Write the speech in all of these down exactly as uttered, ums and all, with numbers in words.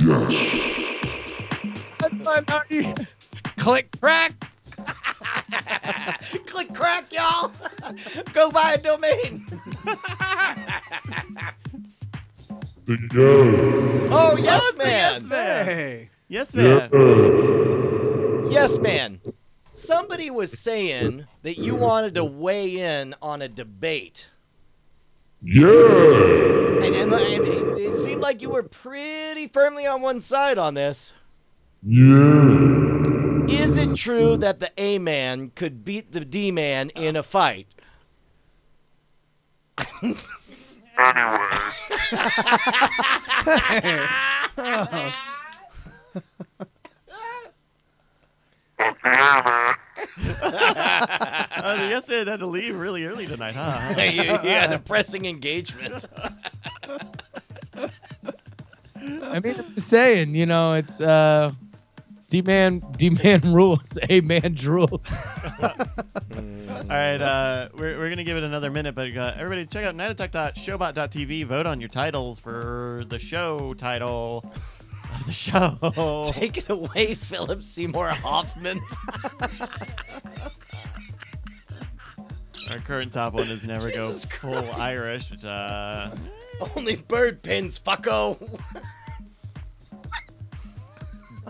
yes. That's my Marty. Click crack. Click crack, y'all. Go buy a domain. Yes. Oh, yes, man. Yes, man. Hey. Yes, man. Yes. Yes, man. Somebody was saying that you wanted to weigh in on a debate. Yeah. And, and, and it, it seemed like you were pretty firmly on one side on this. Yeah. Is it true that the A-man could beat the D-man in a fight? Anyway. Oh. Oh, the yes man had to leave really early tonight, huh? He had a pressing engagement. I mean, I'm just saying, you know, it's uh, D-man, D-man rules, A-man drools. All right, uh, we're, we're going to give it another minute, but uh, everybody check out night attack dot showbot dot t v. Vote on your titles for the show title. The show. Take it away, Philip Seymour Hoffman. Our current top one is never Jesus go full Christ. Irish, which uh only bird pins, fucko.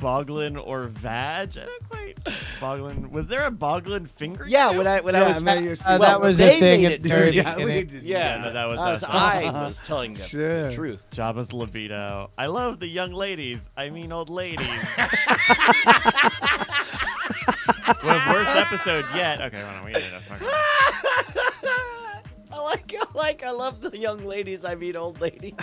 Boglin or Vag? I don't quite. Boglin. Was there a Boglin finger? Yeah, when I when yeah, I was I mean, well, that was they a thing at dirty. Yeah, we did, yeah, yeah. No, that was I was, I was telling the, sure. the truth. Jabba's libido. I love the young ladies. I mean, old ladies. Well, worst episode yet. Okay, hold on, we ended up. Okay. I like, I like, I love the young ladies. I mean, old ladies.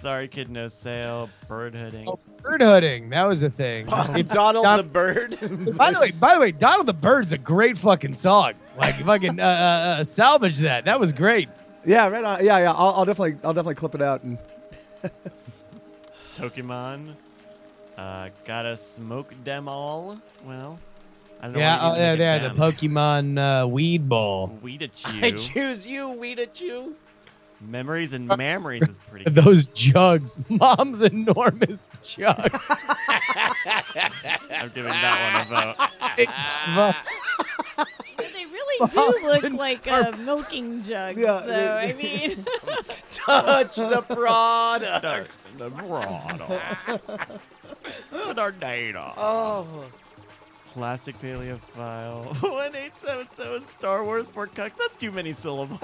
Sorry, kid, no sale. Bird hooding. Oh, bird hooding. That was a thing. Oh, it's Donald Don the Bird. By the way, by the way, Donald the Bird's a great fucking song. Like, fucking uh, uh, salvage that. That was great. Yeah, right on. Yeah, yeah. I'll, I'll definitely, I'll definitely clip it out and. Pokemon. Uh, gotta smoke them all. Well. I don't yeah, know oh, yeah, yeah. Them. The Pokemon uh, Weed Ball. Weedachoo. I choose you, Weedachoo. Memories and Mammaries is pretty good. Those jugs. Mom's enormous jugs. I'm giving that one a vote. It's, yeah, they really do look like a milking jug, yeah, though. I mean... Touch the products. Touch the products. With our data. Oh. Plastic Paleophile. one eight seven seven Star Wars for cucks. That's too many syllables.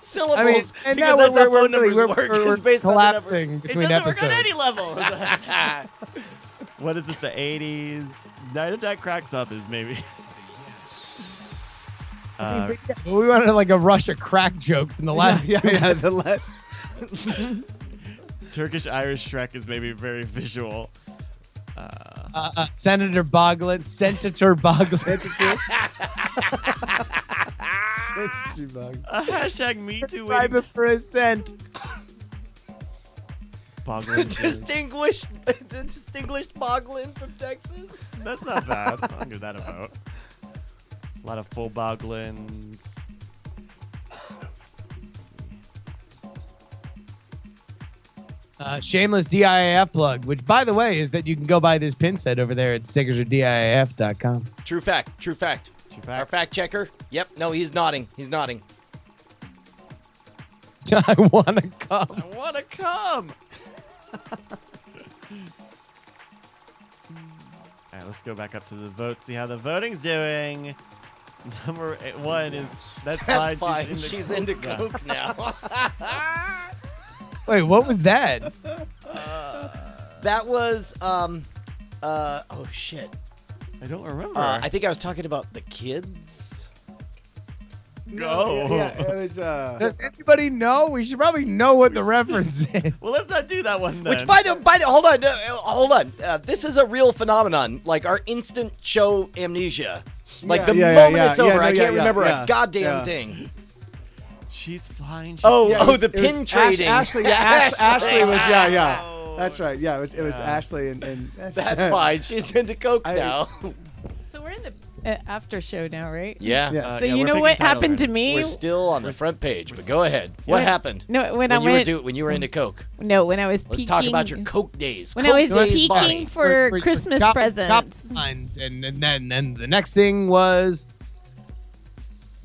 Syllables. I mean, and because that's how phone numbers we're, work. We're, we're based collapsing on the between it doesn't episodes. Work on any level. What is this? The eighties. Night Attack cracks up is maybe. Uh, we wanted like a rush of crack jokes in the last. Yeah, yeah, yeah, the last. Turkish Irish Shrek is maybe very visual. Uh, uh, uh, Senator Boglin, Senator Boglin, Senator Boglin. Uh, hashtag Me Too. Private for a cent. Boglin. Distinguished, the distinguished Boglin from Texas. That's not bad. I'll give that a vote. A lot of full Boglins. Uh, shameless D I A F plug, which, by the way, is that you can go buy this pin set over there at stickers or D I A F dot com. True fact. True fact. True fact. Our fact checker. Yep. No, he's nodding. He's nodding. I want to come. I want to come. All right, let's go back up to the vote, see how the voting's doing. Number eight, one is... That's, that's fine. She's into, She's coke, into now. coke now. Wait, what was that? Uh, that was, um, uh, oh shit. I don't remember. Uh, I think I was talking about the kids. Go. No, yeah, yeah, it was, uh... Does anybody know? We should probably know what the reference is. Well, let's not do that one then. Which, by the, by the, hold on, uh, hold on. Uh, this is a real phenomenon, like our instant show amnesia. Like yeah, the yeah, moment yeah, it's yeah, over, yeah, no, I can't yeah, remember yeah, a goddamn yeah. thing. She's fine. She's oh, yeah, oh, was, the pin trading. Ash, Ashley, yeah, Ash, Ashley was, yeah, yeah. Oh, that's right. Yeah, it was, it was yeah. Ashley and, and. That's fine. She's into coke I, now. So we're in the after show now, right? Yeah. Yes. Uh, so yeah, you know what happened to me? We're still on the front page, but go ahead. What yeah. happened? No, when, when I you went, were do, when you were into Coke. No, when I was. Let's peaking, talk about your Coke days. When Coke I was days peaking body. for we're, we're, Christmas top, presents. Top lines. And, and then and the next thing was.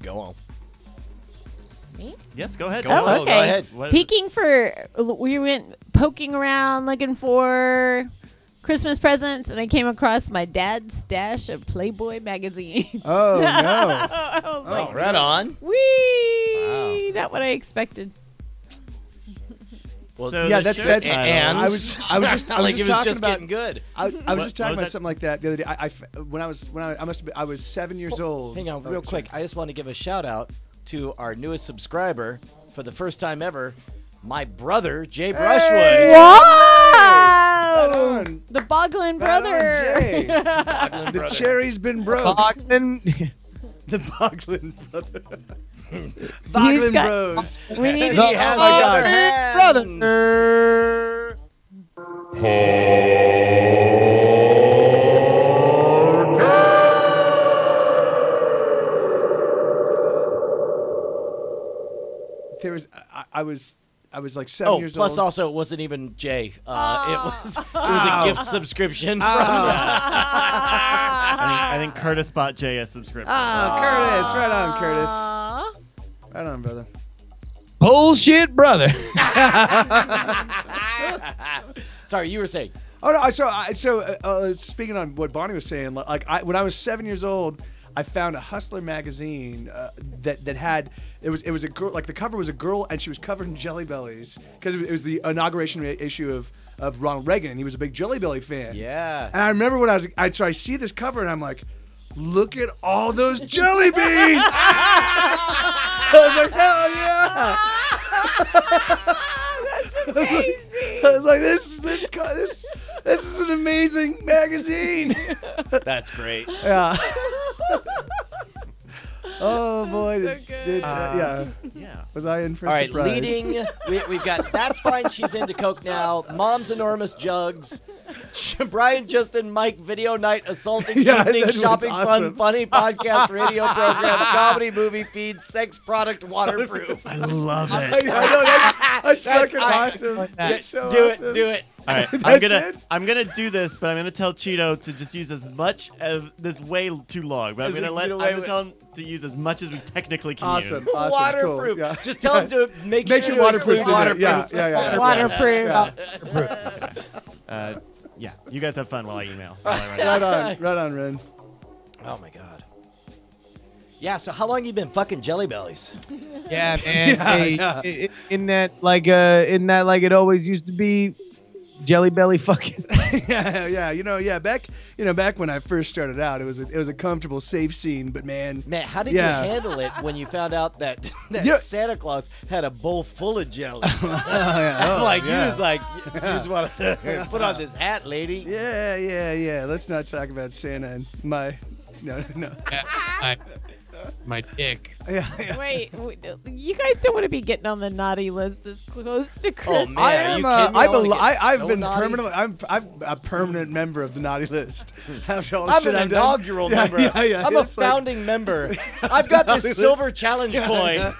Go on. Me? Yes, go ahead. Go oh, on. okay. Go ahead. What? Peaking for we went poking around looking for Christmas presents, and I came across my dad's stash of Playboy magazine. Oh, no. I was oh, like, right on. Whee! Wow. Not what I expected. Well, so yeah, that's, that's, and I was, I was just, I was like just it was talking just about, getting good. I, I was just talking was about that? something like that the other day. I, I, when I was, when I, I must have been, I was seven years oh, old. Hang on oh, real quick. Sorry. I just want to give a shout out to our newest subscriber for the first time ever, my brother, Jay Brushwood. Hey! What? Right the Boglin right brother. Boglin the brother. Cherry's been broke. Boglin. The Boglin brother. Boglin bros. We need to have a brother. brother. There was. I, I was. I was like seven oh, years plus old. Plus, also, it wasn't even Jay. Uh, oh. It was it was a oh. gift subscription. Oh. From, uh, I, think, I think Curtis bought Jay a subscription. Oh, oh, Curtis. Right on, Curtis. Right on, brother. Bullshit, brother. Sorry, you were saying. Oh, no. So, so uh, speaking on what Bonnie was saying, like I, when I was seven years old, I found a Hustler magazine uh, that that had it was it was a girl, like the cover was a girl and she was covered in Jelly Bellies because it, it was the inauguration issue of of Ronald Reagan and he was a big Jelly Belly fan. Yeah. And I remember when I was I so I see this cover and I'm like, look at all those jelly beans. I was like, hell yeah. That's amazing. I was like, this this this this is an amazing magazine. That's great. Yeah. Oh boy! So Did, uh, yeah, yeah. Was I in for? All right, surprise? leading. We, we've got that's fine. She's into Coke now. Mom's enormous jugs. Brian, Justin, Mike, video night, assaulting yeah, evening, shopping awesome. fun, funny podcast, radio program, comedy, movie feed, sex product, waterproof. I love it. I, I know that's, that's, that's fucking I, awesome. Like that. so do awesome. it. Do it. All right, I'm gonna it? I'm gonna do this, but I'm gonna tell Cheeto to just use as much of this way too long. But I'm gonna let I'm gonna tell him to use as much as we technically can. Awesome, use. awesome, waterproof. Cool. Yeah. Just tell him to make, make sure you waterproof. Waterproof. Yeah, yeah, yeah. Waterproof. Waterproof. Yeah. Uh, yeah. You guys have fun while I email. While I right on, right on, Ren. Oh my God. Yeah, so how long you been fucking Jelly Bellies? Yeah, man. Yeah, hey, yeah. It, in that like uh, in that like it always used to be. Jelly Belly fucking. yeah, yeah, you know, yeah. Back, you know, back when I first started out, it was a, it was a comfortable, safe scene. But man, man, how did yeah. you handle it when you found out that, that yeah. Santa Claus had a bowl full of jelly? oh, yeah. oh, like yeah. you was like, you just want to put on this hat, lady. Yeah, yeah, yeah. Let's not talk about Santa and my, no, no. Yeah, I... My dick. Yeah, yeah. Wait, wait, you guys don't want to be getting on the naughty list as close to Christmas. Oh, I am. Uh, I I, I've so been permanently. I'm. I'm a permanent member of the naughty list. After all I'm shit an I'm inaugural done. member. Yeah, yeah, yeah. I'm it's a founding like, member. I've got this list. silver challenge yeah, coin yeah.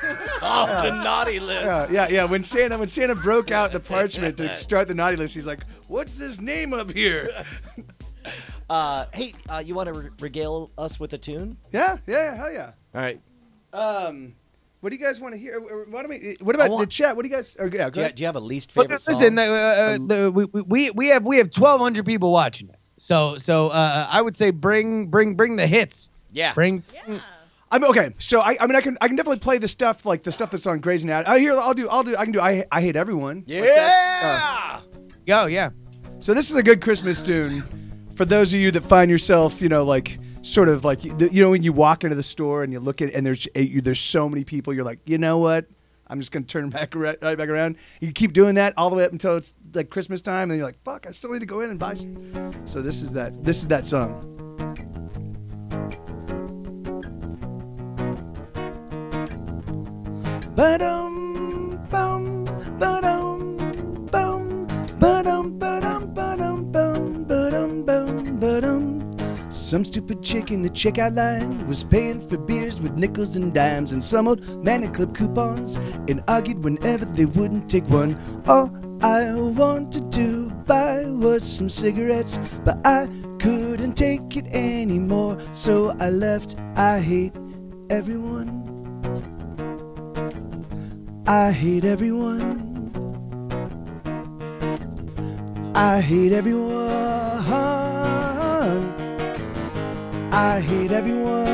off yeah. the naughty list. Yeah, yeah, yeah. When Santa, when Santa broke out the parchment to start the naughty list, he's like, "What's this name up here?" Uh, hey, uh, you want to re regale us with a tune? Yeah, yeah, hell yeah. All right. Um, what do you guys want to hear? What, do we, what about want, the chat? What do you guys? Or, yeah, go do, you, do you have a least favorite well, listen, song? Listen, uh, the, we, we we have we have twelve hundred people watching this, so so uh, I would say bring bring bring the hits. Yeah. Bring. Yeah. I'm okay. So I, I mean, I can I can definitely play the stuff like the stuff that's on Grey's Anatomy. I hear I'll do I'll do I can do I I hate everyone. Yeah. Go like uh, oh, yeah. So this is a good Christmas tune. For those of you that find yourself, you know, like sort of like, you know, when you walk into the store and you look at and there's there's so many people, you're like, you know what? I'm just going to turn back right, right back around. You keep doing that all the way up until it's like Christmas time. And you're like, fuck, I still need to go in and buy. So this is that. This is that song. Ba-dum, bum, ba-dum, bum, ba-dum, ba-dum, ba-dum, ba-dum. Some stupid chick in the checkout line was paying for beers with nickels and dimes and some old man in club coupons and argued whenever they wouldn't take one. All I wanted to buy was some cigarettes, but I couldn't take it anymore, so I left. I hate everyone. I hate everyone. I hate everyone. I hate everyone.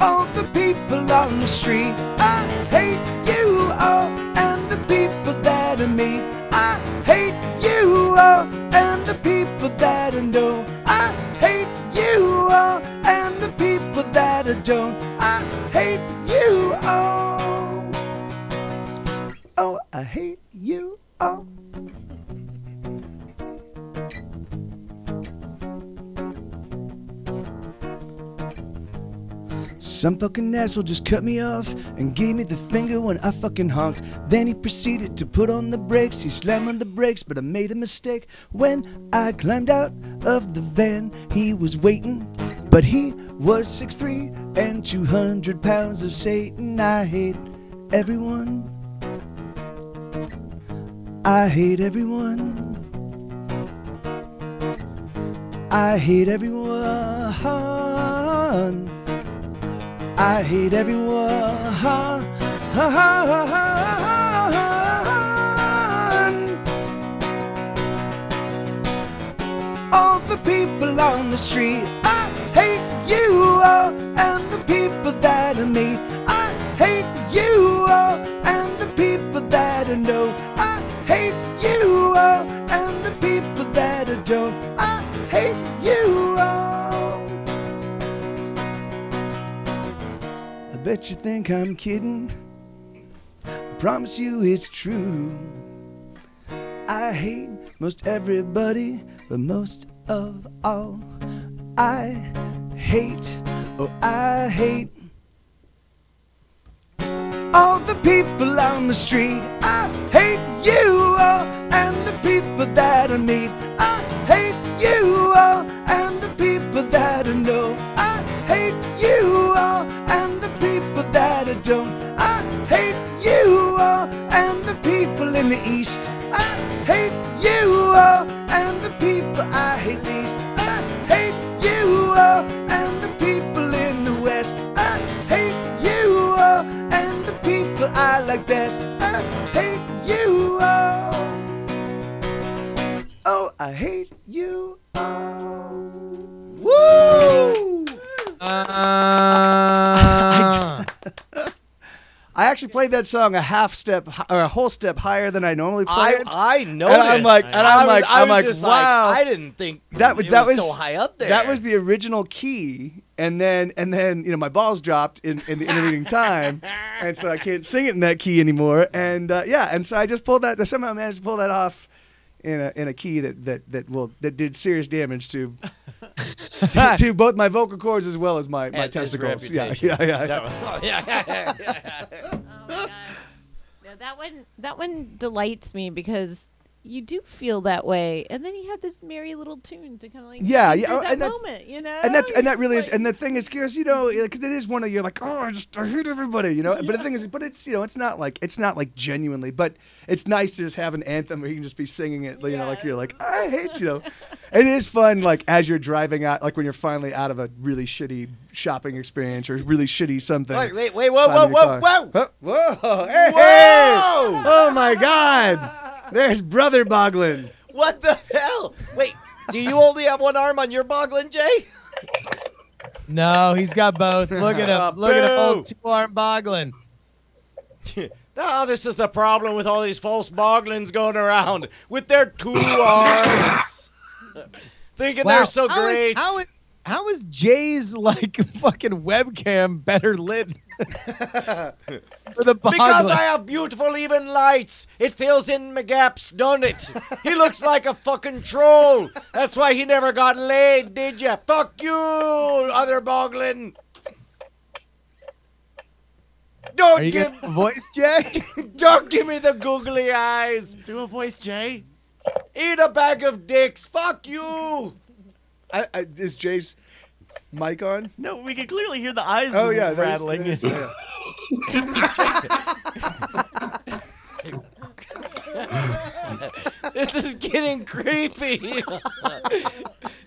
All the people on the street, I hate you all, and the people that are me, I hate you all, and the people that I know, I hate you all, and the people that I don't, I hate you all. Oh, I hate you all. Some fucking asshole just cut me off and gave me the finger when I fucking honked. Then he proceeded to put on the brakes. He slammed on the brakes, but I made a mistake. When I climbed out of the van, he was waiting, but he was six three and two hundred pounds of Satan. I hate everyone. I hate everyone. I hate everyone. I hate everyone. All the people on the street, I hate you all, and the people that are me, I hate you all, and the people that I know, I hate you all, and the people that I don't, I hate you all. I bet you think I'm kidding, I promise you it's true. I hate most everybody, but most of all, I hate, oh I hate all the people on the street, I hate you all, and the people that I meet, I hate you all, and the people that I know, I hate you all, and the people that I don't, I hate you all, and the people in the east, I hate you all, and the people I hate least, I hate you all, and the people in the west, I hate you all, and the people I like best, I hate you all. Oh, I hate you all. Woo! Uh, I actually played that song a half step or a whole step higher than I normally play it. I, I noticed. And I'm like, and I'm like, I'm like, wow! I didn't think that was that was so high up there. That was the original key. And then, and then, you know, my balls dropped in, in the intervening time, and so I can't sing it in that key anymore. And uh, yeah, and so I just pulled that. I somehow managed to pull that off in a in a key that that that will that did serious damage to to, to both my vocal cords as well as my my and testicles. Yeah, yeah, yeah. That was, oh, yeah, yeah. Oh my gosh! No, that one that one delights me because you do feel that way, and then you have this merry little tune to kind of like yeah, yeah, oh, that and moment, you know. And that's and that really like, is, and the thing is, you know, because it is one of you're like, oh, I just I hate everybody, you know. Yeah. But the thing is, but it's you know, it's not like it's not like genuinely, but it's nice to just have an anthem where you can just be singing it, you yes. know, like you're like, I hate you know. It is fun, like as you're driving out, like when you're finally out of a really shitty shopping experience or really shitty something. Wait, wait, wait, whoa, whoa, whoa, whoa, whoa, whoa, whoa, hey, whoa! Oh my God. There's Brother Boglin. What the hell? Wait, do you only have one arm on your Boglin, Jay? No, he's got both. Look at him. Look at him, old two-arm Boglin. Oh, this is the problem with all these false Boglins going around with their two arms. Thinking wow. they're so how great. Is, how, is, how is Jay's, like, fucking webcam better lit? For the because I have beautiful even lights. It fills in my gaps, don't it? He looks like a fucking troll. That's why he never got laid, did ya? Fuck you, other Boglin. No, Don't Are you give a voice, Jay. Don't give me the googly eyes. Do a voice, Jay. Eat a bag of dicks. Fuck you. I, I, is Jay's mic on? No, we can clearly hear the eyes oh, yeah, rattling. There's, there's, yeah. This is getting creepy.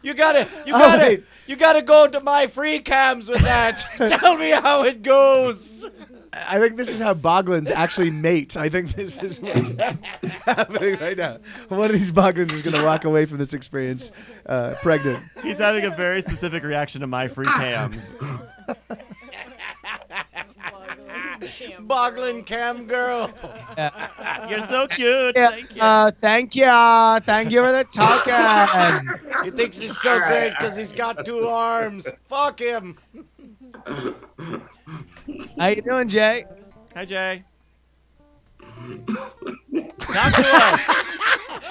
You gotta, you gotta, oh, you gotta go to my free cams with that. Tell me how it goes. I think this is how Boglins actually mate. I think this is what's happening right now. One of these Boglins is going to walk away from this experience uh, pregnant. He's having a very specific reaction to my free cams. Boglin cam girl. Yeah. You're so cute. Yeah. Thank you. Uh, thank you. Thank you for the token. He thinks he's so great because he's got two arms. Fuck him. How you doing, Jay? Hi, Jay. Talk to us.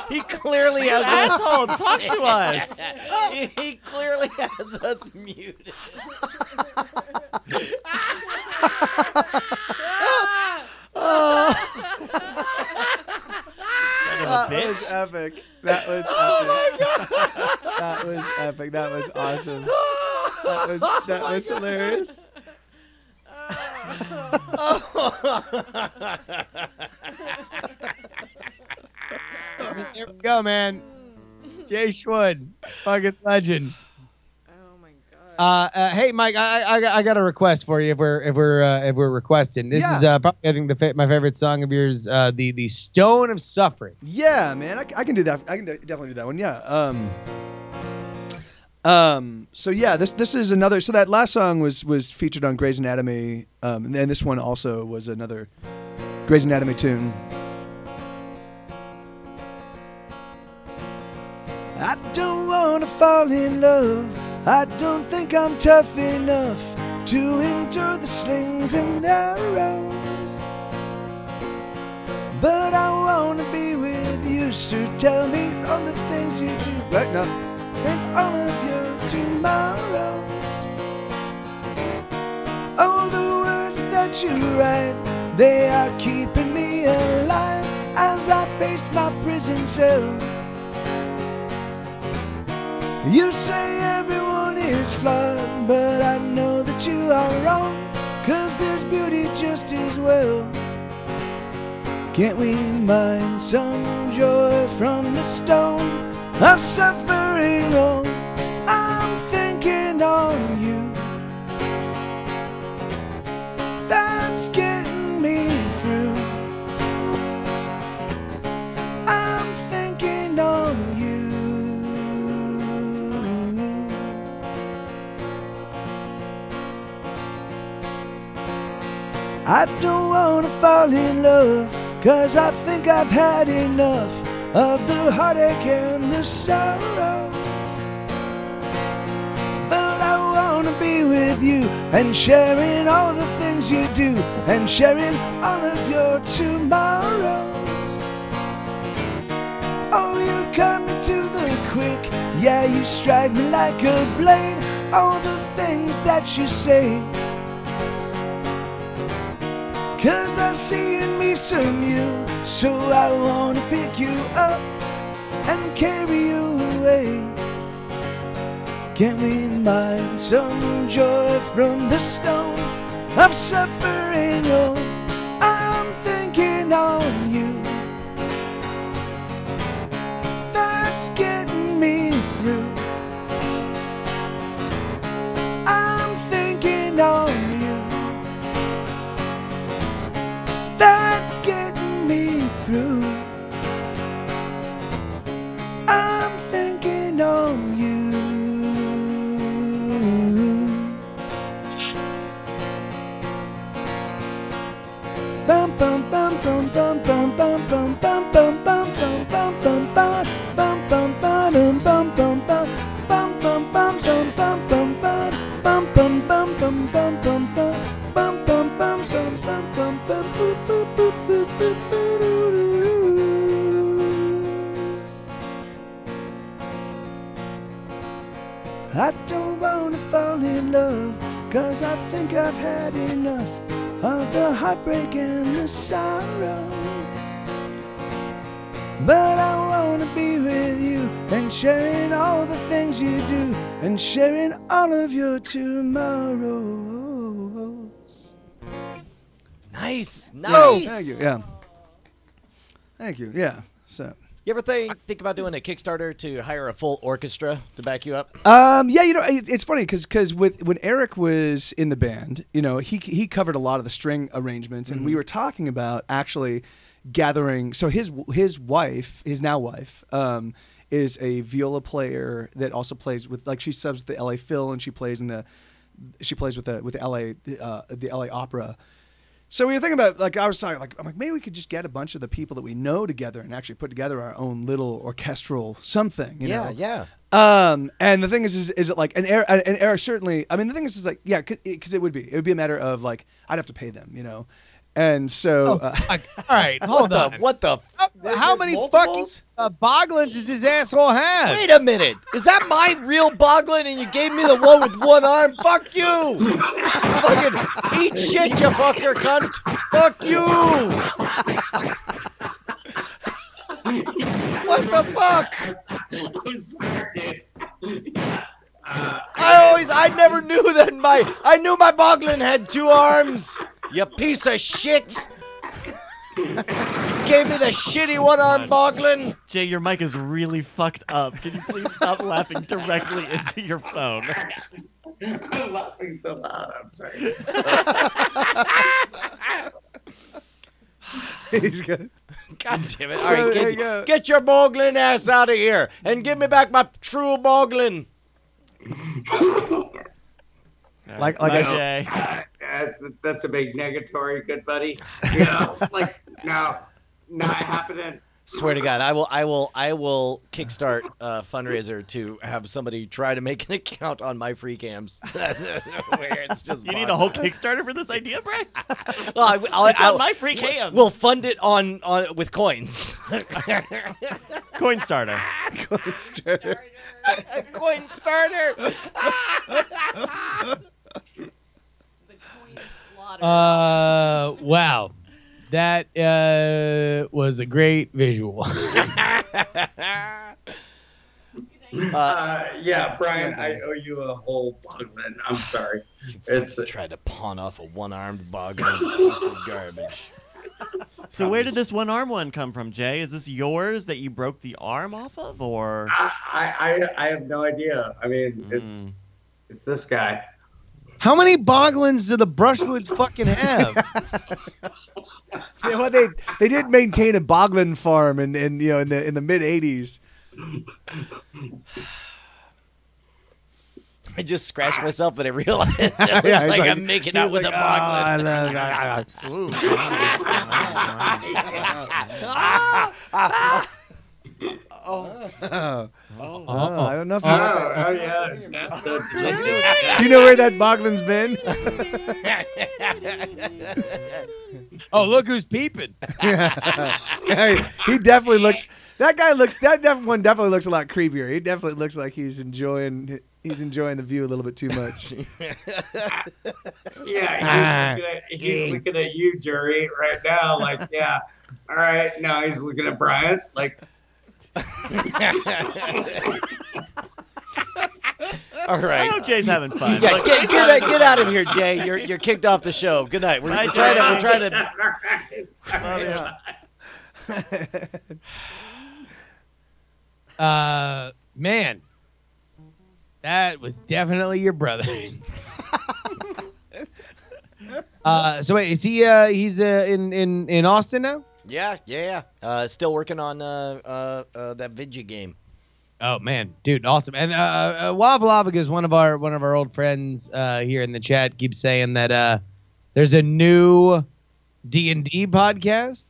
He clearly has us. Asshole, talk to us. He, he clearly has us muted. That was epic. That was oh epic. My God. That was epic. That was awesome. That was, that was oh hilarious. There we go, man. Jay Schwood, fucking legend. Oh my God. Uh, uh, hey, Mike, I, I I got a request for you. If we're if we're uh, if we're requesting, this yeah. is uh, probably I think the fa my favorite song of yours, uh, the the Stone of Suffering. Yeah, man, I, I can do that. I can definitely do that one. Yeah. Um. Um, so yeah, this, this is another, so that last song was, was featured on Grey's Anatomy. Um, and then this one also was another Grey's Anatomy tune. I don't want to fall in love. I don't think I'm tough enough to endure the slings and arrows. But I want to be with you, so tell me all the things you do right now. And all of your tomorrows. All the words that you write, they are keeping me alive as I face my prison cell. You say everyone is flawed, but I know that you are wrong, 'cause there's beauty just as well. Can't we mine some joy from the stone? I'm suffering, oh, I'm thinking on you. That's getting me through. I'm thinking on you. I don't want to fall in love, 'cause I think I've had enough of the heartache and the sorrow. But I want to be with you and sharing all the things you do and sharing all of your tomorrows. Oh, you cut me to the quick. Yeah, you strike me like a blade. All the things that you say, 'cause I see in me some you, so I wanna pick you up and carry you away. Can we mine some joy from the stone of suffering? Oh, I'm thinking on you. That's getting me through. I'm thinking on you. That's getting me through. I'm thinking on you. Bum bum bum bum bum bum bum bum bum bum bum bum bum bum bum bum bum bum bum bum. I don't wanna fall in love, 'cause I think I've had enough of the heartbreak and the sorrow. But I wanna be with you and sharing all the things you do and sharing all of your tomorrows. Nice, nice. Oh, thank you. Yeah. Thank you. Yeah. So. You ever think, think about doing a Kickstarter to hire a full orchestra to back you up? Um, yeah, you know, it, it's funny because because with when Eric was in the band, you know, he he covered a lot of the string arrangements, and mm-hmm. we were talking about actually gathering. So his his wife, his now wife, um, is a viola player that also plays with, like, she subs the L A Phil, and she plays in the she plays with the with the L A uh, the L A Opera. So we were thinking about, like, I was talking, like, I'm like, maybe we could just get a bunch of the people that we know together and actually put together our own little orchestral something, you know? Yeah, yeah. Um, and the thing is, is, is it like, and Eric, and Eric certainly, I mean, the thing is, is like, yeah, because it would be, it would be a matter of, like, I'd have to pay them, you know? And so. Oh, uh, all right, hold what on. The, what the? How, how many multiples? fucking uh, Boglins does this asshole have? Wait a minute. Is that my real Boglin and you gave me the one with one arm? Fuck you. Fucking eat shit, you fucker cunt. Fuck you. What the fuck? I'm sorry. I always, I never knew that my, I knew my Boglin had two arms. You piece of shit! You gave me the shitty one-armed Boglin! Jay, your mic is really fucked up. Can you please stop laughing directly into your phone? I'm laughing so loud, I'm sorry. He's good. God damn it. All so right, get, you get your Boglin ass out of here and give me back my true Boglin! Like, like I say, uh, that's a big negatory, good buddy. You know, like, no, not happening. Swear to God, I will, I will, I will kickstart a fundraiser to have somebody try to make an account on my free cams. Where it's just you bonkers. Need a whole Kickstarter for this idea, Brad? Well, I, I'll, it's I'll, on my free cams. We'll fund it on, on with coins. Coin starter. Coin starter. A coin starter. The coin slaughter. Uh, wow. That uh, was a great visual. uh, yeah, Brian, I owe you a whole Boglin. I'm sorry. It's tried to pawn off a one-armed Boglin piece of garbage. So where did this one-arm one come from, Jay? Is this yours that you broke the arm off of, or? I I, I have no idea. I mean, mm. it's it's this guy. How many Boglins do the Brushwoods fucking have? You know, they they did maintain a Boglin farm in, in you know in the in the mid eighties. I just scratched myself, but I realized it was yeah, like, like I'm making out with like, a Boglin. Oh, Oh. Oh. Oh. oh, I don't know if you oh, know. Oh, yeah. That's so do you know where that Boglin's been? Oh, look who's peeping. Hey, he definitely looks, that guy looks, that def one definitely looks a lot creepier. He definitely looks like he's enjoying, he's enjoying the view a little bit too much. Yeah, he's, looking at, he's looking at you, Jerry, right now. Like, yeah, all right, now he's looking at Brian, like, all right. I hope Jay's having fun. Yeah, like, get, get, get, get out of here, Jay. You're you're kicked off the show. Good night. We're, we're trying to. We're trying to. Oh, yeah. Uh, man, that was definitely your brother. uh, so wait, is he? Uh, he's uh, in in in Austin now. Yeah, yeah, yeah. Uh, still working on uh, uh, uh, that Vidya game. Oh man, dude, awesome! And uh, uh, Wava Lava is one of our one of our old friends uh, here in the chat. Keeps saying that uh, there's a new D and D podcast.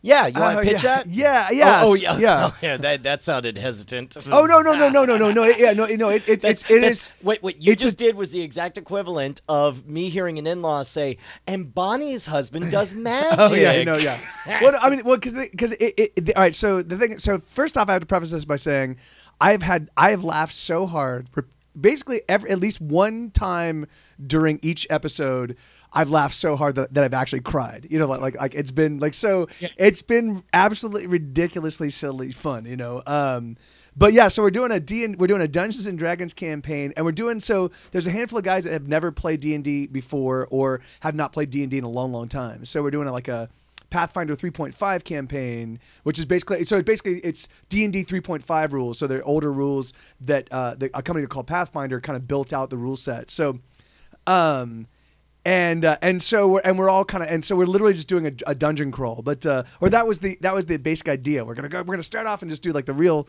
Yeah, you want to uh, pitch yeah. that? Yeah, yeah, oh, oh yeah, yeah. Oh, yeah that, that sounded hesitant. Oh no, no, no, no, no, no, no. Yeah, no, no. It, it, it's it is. What what you just did was the exact equivalent of me hearing an in-law say, "And Bonnie's husband does magic." Oh yeah, no, yeah. Well, I mean, well, because because it, it, it. All right, so the thing. So first off, I have to preface this by saying, I've had I have laughed so hard for basically every at least one time during each episode. I've laughed so hard that, that I've actually cried. You know, like like, like it's been like so. Yeah. It's been absolutely ridiculously silly fun. You know. Um, But yeah, so we're doing a D and we're doing a Dungeons and Dragons campaign, and we're doing so. There's a handful of guys that have never played D and D before, or have not played D and D in a long, long time. So we're doing a, like a Pathfinder three point five campaign, which is basically so. It's basically it's D and D three point five rules. So they're older rules that uh, the, a company called Pathfinder kind of built out the rule set. So, um, and uh, and so we're and we're all kind of and so we're literally just doing a, a dungeon crawl. But uh, or that was the that was the basic idea. We're gonna go. We're gonna start off and just do like the real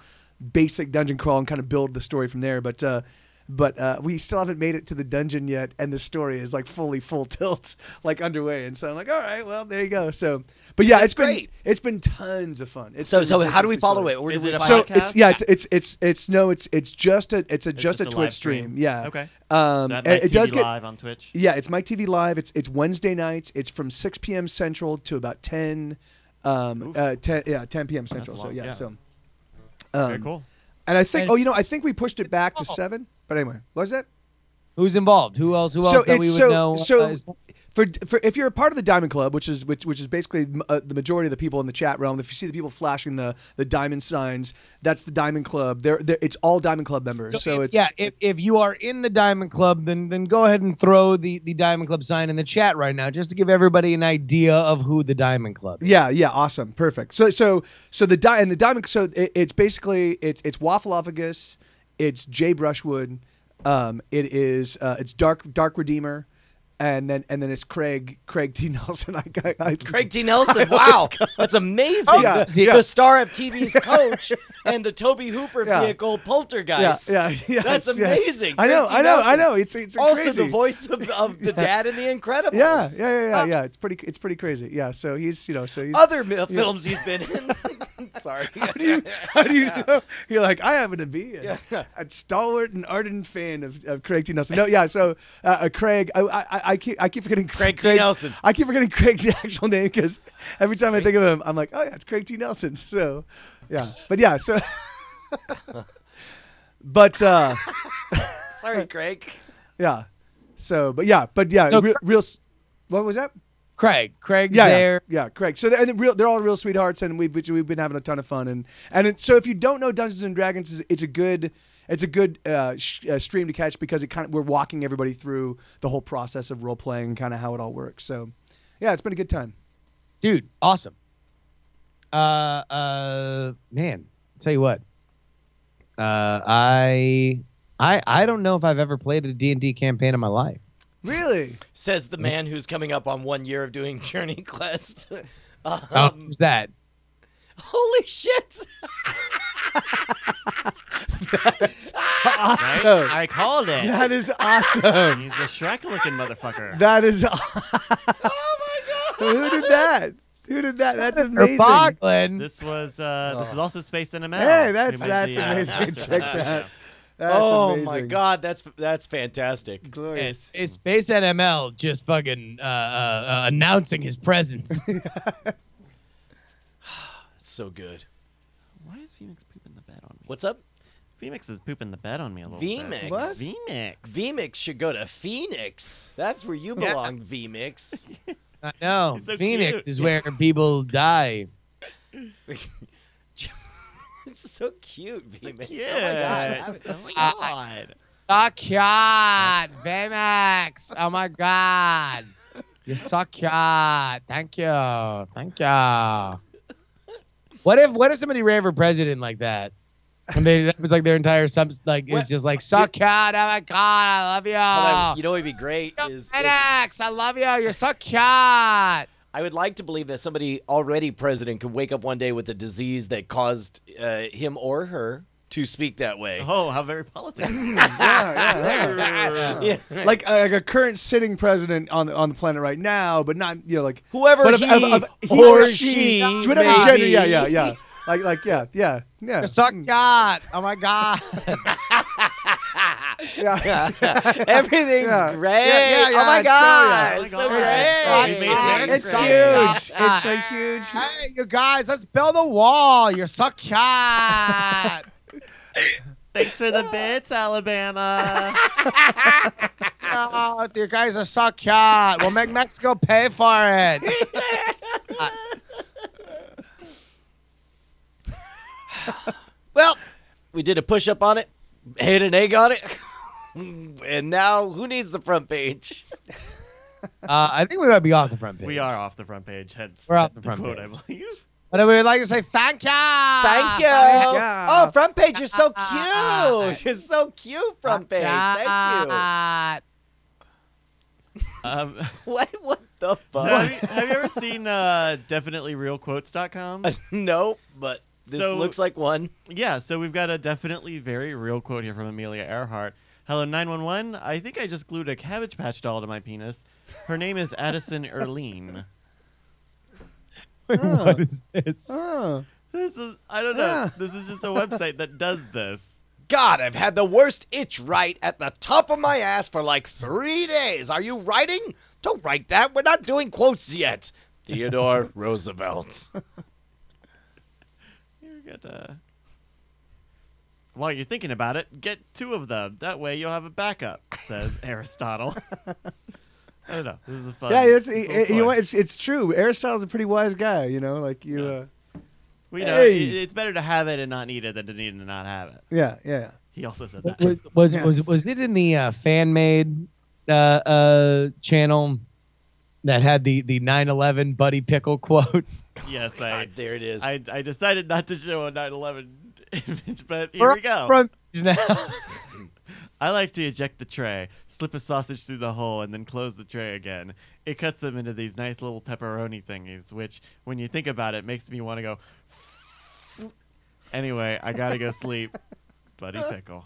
basic dungeon crawl and kind of build the story from there, but uh but uh we still haven't made it to the dungeon yet, and the story is like fully full tilt like underway, and so I'm like, all right, well, there you go. So but yeah, it's great. been it's been tons of fun. It's so so how do we follow it? Or is it a so podcast? It's yeah, it's it's it's it's no it's it's just a it's a it's just, just a, a Twitch stream. stream. Yeah. Okay. Um, so and it does get live on Twitch. Yeah, it's Mike T V Live. It's it's Wednesday nights. It's from six P M Central to about ten um Oof. uh ten yeah, ten P M Central. Long, so yeah, yeah. so Um, Very cool. And I think, and oh, you know, I think we pushed it back involved. to seven. But anyway, what was that? Who's involved? Who else? Who so else that we would so, know? So uh, is for for if you're a part of the Diamond Club, which is which which is basically uh, the majority of the people in the chat realm. If you see the people flashing the the diamond signs, that's the Diamond Club. They're, they're, it's all Diamond Club members. So, so if, it's yeah. If if you are in the Diamond Club, then then go ahead and throw the the Diamond Club sign in the chat right now, just to give everybody an idea of who the Diamond Club is. Yeah. Yeah. Awesome. Perfect. So so so the di and the Diamond. So it, it's basically it's it's Waffleophagus, it's Jay Brushwood, um, it is uh, it's Dark Dark Redeemer. And then and then it's Craig Craig T Nelson. I, I, I, Craig T Nelson. Wow, that's amazing. Oh, yeah, the yeah. star of T V's Coach and the Toby Hooper yeah. vehicle Poltergeist. Yeah, yeah, yes, that's amazing. Yes. I know, I know, Nelson. I know. It's it's also crazy. The voice of, of the yeah. dad in the Incredibles. Yeah, yeah, yeah, yeah, yeah. It's pretty it's pretty crazy. Yeah. So he's you know so he's other yeah. films he's been in. I'm sorry. How do you, how do you yeah. know? You're like I happen to be a, yeah. a stalwart and ardent fan of, of Craig T Nelson. No, yeah. So uh, uh, Craig, I. I I keep I keep forgetting Craig T. Nelson. I keep forgetting Craig's actual name because every time I think of him, I'm like, oh yeah, it's Craig T. Nelson. So, yeah, but yeah, so, but uh, sorry, Craig. Yeah. So, but yeah, but yeah, so, real, real. What was that? Craig, Craig, yeah, there. Yeah, yeah, Craig. So they're, and they're, real, they're all real sweethearts, and we've we've been having a ton of fun, and and it, so if you don't know Dungeons and Dragons, it's a good. It's a good uh, sh uh, stream to catch because it kind of we're walking everybody through the whole process of role playing and kind of how it all works. So, yeah, it's been a good time, dude. Awesome. Uh, uh, man, I'll tell you what. Uh, I, I, I don't know if I've ever played a D and D campaign in my life. Really? Says the man who's coming up on one year of doing Journey Quest. um, oh, who's that? Holy shit! That's awesome. Right? I called it. That is awesome. He's a Shrek-looking motherfucker. That is awesome. Oh, my God. Who did that? Who did that? That's amazing. This was, uh, oh. this is also Space Cinema. Hey, that's, that's the, amazing. Uh, Check that out. That's oh amazing. my God, that's that's fantastic! Glorious. It's, it's Space N M L just fucking uh, uh, announcing his presence. So good. Why is Vmix pooping the bed on me? What's up? Vmix is pooping the bed on me a little Vmix. bit. What? Vmix. Vmix should go to Phoenix. That's where you belong, yeah. Vmix. I know. So Phoenix cute. is where people die. It's so cute, Vmix. So cute. Oh my God. Oh my God. So cute, Vmix. Oh my God. You're so cute. Thank you. Thank you. What if what if somebody ran for president like that? And they, that was like their entire subs, like what? It was just like suck so out. Oh my God, I love you. Well, I, you know what'd be great is FedEx. I love you. You're so cute. I would like to believe that somebody already president could wake up one day with a disease that caused uh, him or her to speak that way. Oh, how very political. yeah, yeah, yeah. yeah. Like, uh, like a current sitting president on the, on the planet right now, but not, you know, like whoever he, of, of, of, he or she, she whatever gender, yeah, yeah, yeah. Like, like, yeah, yeah, yeah. Suck God. Oh my God. yeah. yeah. Everything's yeah. great. Yeah, yeah, yeah. Oh my God. It's so great. It's, it's, great. it's huge. It's so huge. Hey, you guys, let's build a wall. You're so cute. Thanks for the bits, Alabama. Oh, you guys are so cute. We'll make Mexico pay for it. Well, we did a push-up on it, hit an egg on it, and now who needs the front page? Uh, I think we might be off the front page. We are off the front page. Hence We're off the, the front quote, page. I believe. But we would like to say thank you. Thank you. Thank you. Oh, front page, you're so cute. You're so cute, front page. Thank you. Um, what? What the fuck? So have, you, have you ever seen uh, definitely real quotes dot com? Uh, nope, but this so, looks like one. Yeah, so we've got a definitely very real quote here from Amelia Earhart. Hello, nine one one. I think I just glued a Cabbage Patch doll to my penis. Her name is Addison Erlene. Wait, oh. What is this? Oh. This is, I don't know. Ah. This is just a website that does this. God, I've had the worst itch right at the top of my ass for like three days. Are you writing? Don't write that. We're not doing quotes yet. Theodore Roosevelt. You're good, uh... While you're thinking about it, get two of them. That way you'll have a backup, says Aristotle. I don't know. This is a fun. Yeah, it's, it, you know, it's, it's true. Aristotle's a pretty wise guy, you know? Like you, yeah. uh, we know hey. it, it's better to have it and not need it than to need it and not have it. Yeah, yeah. He also said that. Was was, yeah. was, was it in the uh, fan-made uh, uh, channel that had the, the nine eleven Buddy Pickle quote? Yes, oh, I, God, there it is. I, I decided not to show a nine eleven image, but here We're we go. Now. I like to eject the tray, slip a sausage through the hole, and then close the tray again. It cuts them into these nice little pepperoni thingies, which, when you think about it, makes me want to go. Anyway, I gotta go sleep. Buddy Pickle.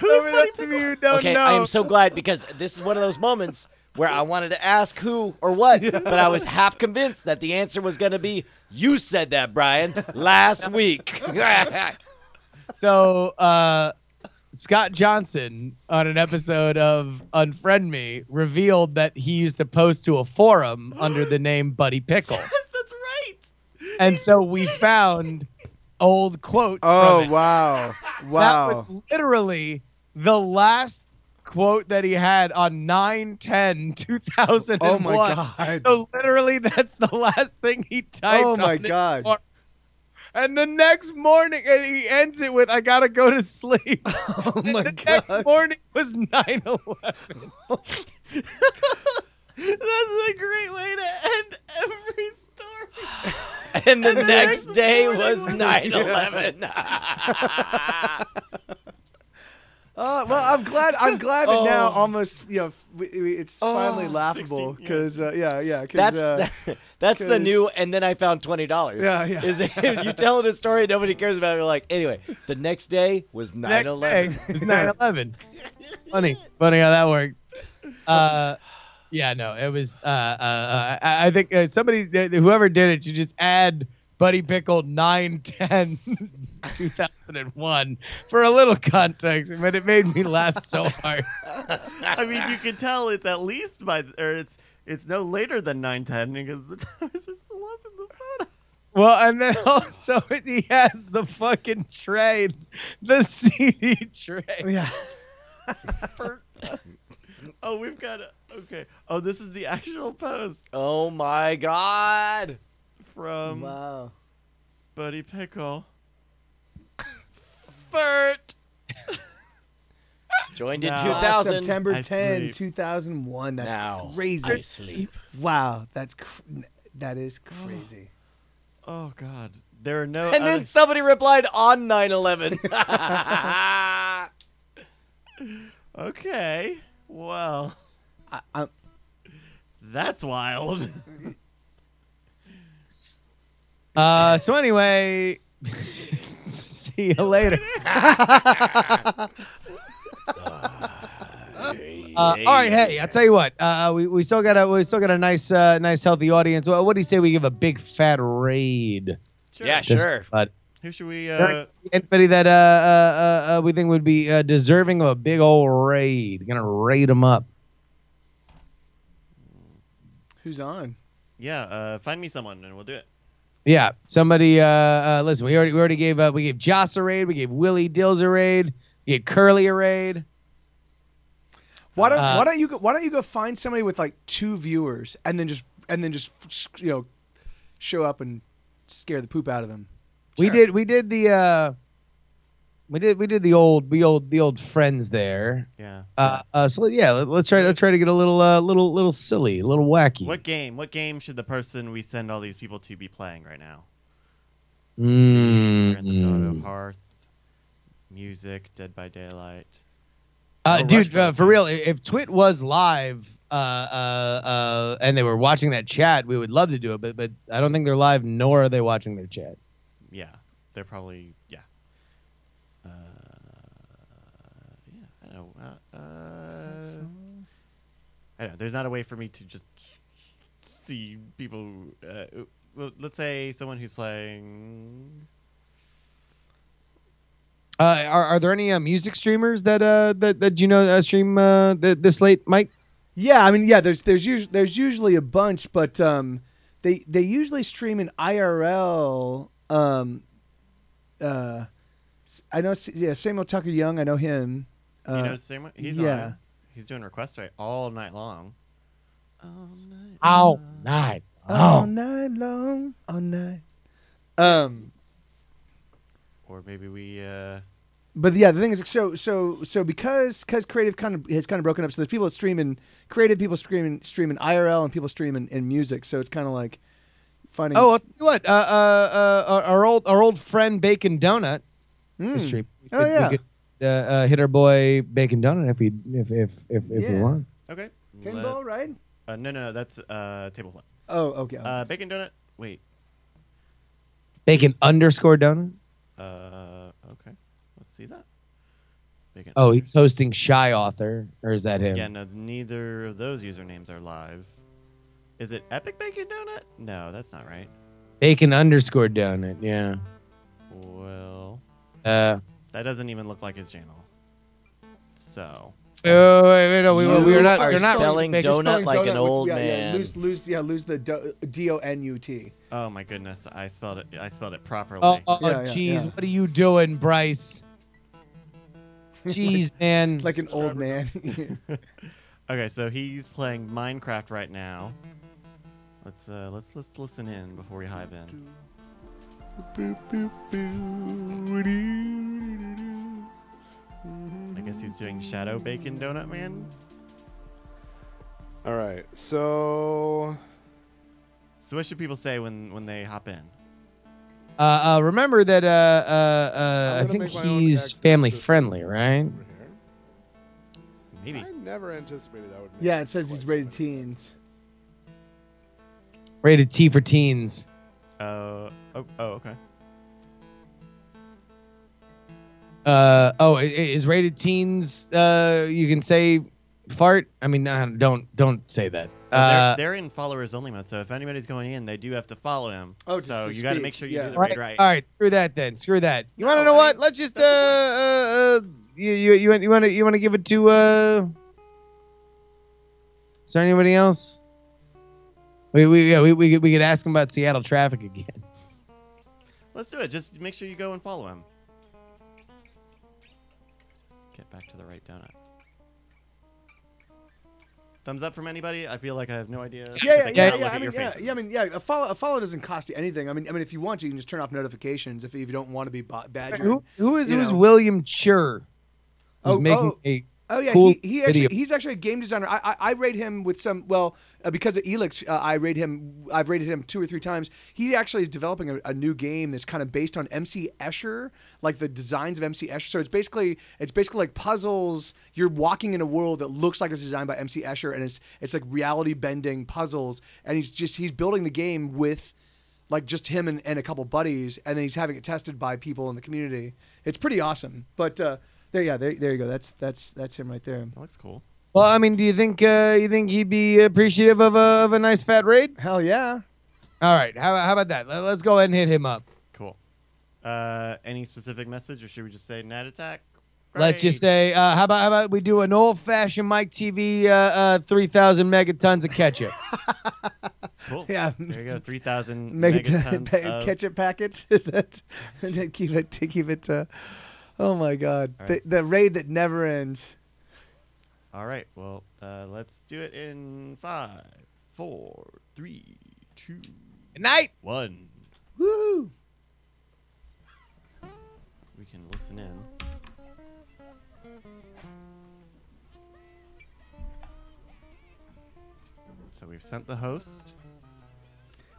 Who's Buddy Pickle? You don't okay, know. I am so glad because this is one of those moments where I wanted to ask who or what, but I was half convinced that the answer was going to be, you said that, Brian, last week. So uh, Scott Johnson, on an episode of Unfriend Me, revealed that he used to post to a forum under the name Buddy Pickle. Yes, that's right. And so we found old quotes Oh, from wow. Wow. That was literally the last quote that he had on nine ten two thousand one. Oh my God. So literally that's the last thing he typed. Oh my on God. Morning. And the next morning, and he ends it with, I gotta go to sleep. Oh my the God. The next morning was nine eleven. That's a great way to end every story. And the, and the next, next day was nine eleven. Yeah. Uh, well, I'm glad. I'm glad that oh. now almost, you know, we, we, it's oh, finally laughable because, yeah. Uh, yeah, yeah. Cause, that's uh, that, that's cause... the new. And then I found twenty dollars. Yeah, yeah. Is, is you telling a story nobody cares about? You're like, anyway, the next day was nine eleven. It was nine eleven. Funny, funny how that works. Uh, yeah, no, it was. Uh, uh, I, I think uh, somebody, whoever did it, you just add Buddy Pickle nine ten two thousand one for a little context, but it made me laugh so hard. I mean, you can tell it's at least by, or it's it's no later than nine ten because the times are still up in the photo. Well, and then also he has the fucking tray, the C D tray. Yeah. Oh, we've got a, okay. Oh, this is the actual post. Oh my God. From wow. Buddy Pickle. Bert joined now, in two thousand. September tenth two thousand one. That's now crazy. I sleep. Wow, that's cr that is crazy. Oh, oh God, there are no. And other... then somebody replied on nine eleven. Okay, well, I, I'm... that's wild. Uh, so anyway. See you later. uh, all right, hey, I'll tell you what. Uh, we we still got a we still got a nice uh, nice healthy audience. Well, what do you say we give a big fat raid? Sure. Yeah, Just, sure. Uh, Who should we? Uh... Anybody that uh, uh, uh we think would be uh, deserving of a big old raid? Gonna raid them up. Who's on? Yeah, uh, find me someone and we'll do it. Yeah, somebody. Uh, uh, listen, we already we already gave uh, we gave Joss a raid, we gave Willie Dills a raid, we gave Curly a raid. Why don't uh, Why don't you go, Why don't you go find somebody with like two viewers and then just and then just you know show up and scare the poop out of them. Sure. We did. We did the. Uh, we did. We did the old. The old. The old friends there. Yeah. Uh. uh so yeah. Let, let's try. Let's try to get a little. Uh. Little. Little silly. A little wacky. What game? What game should the person we send all these people to be playing right now? Mm. Grand Theft Auto, Hearth, music, Dead by Daylight. Uh, dude, uh, for real, if Twit was live uh, uh, uh, and they were watching that chat, we would love to do it, but, but I don't think they're live, nor are they watching their chat. Yeah, they're probably, yeah. Uh, yeah, I don't know. Uh, uh, I don't know. There's not a way for me to just see people. Uh, well, let's say someone who's playing... Uh, are, are there any uh, music streamers that uh that, that you know uh, stream uh that, this late, Mike? Yeah, I mean, yeah, there's there's usually there's usually a bunch, but um they they usually stream in I R L. Um, uh, I know, yeah, Samuel Tucker-Young, I know him. Uh, you know Samuel? He's yeah. on. He's doing requests right all night long. All night. All long. night. Long. All night long. All night. Um. Or maybe we. Uh... But yeah, the thing is, so so so because because creative kind of has kind of broken up. So there's people that stream in creative, people streaming stream in I R L, and people stream in, in music. So it's kind of like finding. Oh, I'll, what? Uh, uh, uh, our old our old friend Bacon Donut. Mm. Stream. Could, oh yeah. We could, uh, uh, hit our boy Bacon Donut if we if if if, if yeah. we want. Okay. Pinball, right? Uh, no, no, no, that's uh, Tableflip. Oh, okay. Uh, Bacon Donut. Wait. Bacon underscore Donut. Uh, okay. Let's see that. Bacon oh, he's hosting Shy Author, or is that him? Yeah, no, neither of those usernames are live. Is it Epic Bacon Donut? No, that's not right. Bacon underscore Donut, yeah. Well, uh, that doesn't even look like his channel. So. Wait, wait, wait, wait no, we, we are not. Are not spelling donut spelling like donut, an old yeah, man. Yeah, lose, lose, yeah, lose the do, D O N U T. Oh my goodness, I spelled it. I spelled it properly. Oh, oh, yeah, geez, yeah, yeah. What are you doing, Bryce? Jeez, like, man, like an old man. Okay, so he's playing Minecraft right now. Let's uh, let's let's listen in before we hive in. I guess he's doing Shadow Bacon Donut Man. All right, so so what should people say when when they hop in? Uh, uh remember that uh uh, uh I think he's family friendly, right? Maybe. I never anticipated that would. Make yeah, it says he's rated teens. Rated T for teens. Uh oh, oh okay. Uh oh, is rated teens? Uh, you can say fart. I mean, no, don't don't say that. Uh, they're, they're in followers only mode, so if anybody's going in, they do have to follow him. Oh, so you got to make sure you yeah. do the right. right. All right, screw that then. Screw that. You want to know what? Let's just uh, uh, uh you you you want to you want to give it to uh. Is there anybody else? We we yeah we we could, we could ask him about Seattle traffic again. Let's do it. Just make sure you go and follow him. Get back to the right donut. Thumbs up from anybody? I feel like I have no idea. Yeah, yeah, yeah, yeah. I mean, yeah, yeah. I mean, yeah. A follow, a follow doesn't cost you anything. I mean, I mean, if you want to, you can just turn off notifications. If you, if you don't want to be badgered. Who, who is who's William Chur? Oh, making oh, a oh, yeah. Cool he, he actually, he's actually a game designer. I, I, I rate him with some. Well, uh, because of Elix, uh, I rate him. I've rated him two or three times. He actually is developing a, a new game that's kind of based on M C Escher, like the designs of M C Escher. So it's basically, it's basically like puzzles. You're walking in a world that looks like it's designed by M C Escher, and it's it's like reality bending puzzles. And he's just he's building the game with, like, just him and, and a couple buddies, and then he's having it tested by people in the community. It's pretty awesome. But uh, there, yeah, there, there you go. That's that's that's him right there. That looks cool. Well, I mean, do you think uh, you think he'd be appreciative of a of a nice fat raid? Hell yeah! All right, how how about that? Let's go ahead and hit him up. Cool. Uh, any specific message, or should we just say Night Attack? Raid? Let's just say, uh, how about how about we do an old fashioned Mike T V, uh, uh, three thousand megatons of ketchup. Cool. Yeah, there you go. Three thousand megatons of ketchup packets. Is that? keep it. Keep it. Uh... Oh my God! Right. The, the raid that never ends. All right, well, uh, let's do it in five, four, three, two, good night, one. Woo! We can listen in. So we've sent the host.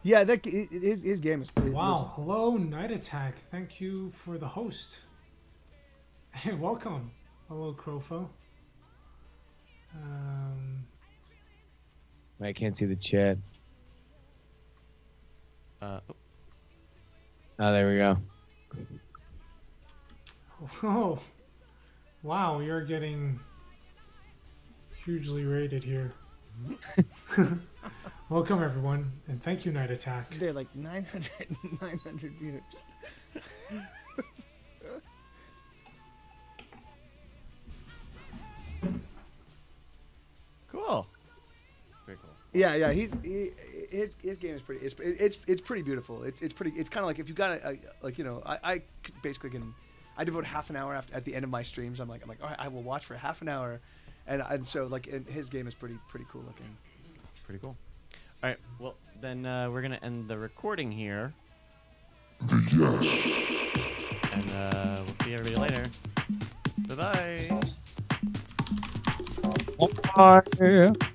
Yeah, that his his game is. Wow! Looks... Hello, Night Attack. Thank you for the host. Hey, welcome. Hello, Crofo. Um, I can't see the chat. Uh, oh. oh, there we go. Oh, wow! You're getting hugely rated here. Welcome everyone, and thank you, Night Attack. They're like nine hundred, nine hundred viewers. Cool. Very cool. Yeah, yeah. He's he, his his game is pretty. It's it's it's pretty beautiful. It's it's pretty. It's kind of like if you got a, a like you know I, I basically can I devote half an hour after at the end of my streams. I'm like I'm like all right, I will watch for half an hour. And and so like and his game is pretty pretty cool looking. Pretty cool. All right, well then uh, we're gonna end the recording here. Yes. And uh, we'll see everybody later. Bye bye. Bye.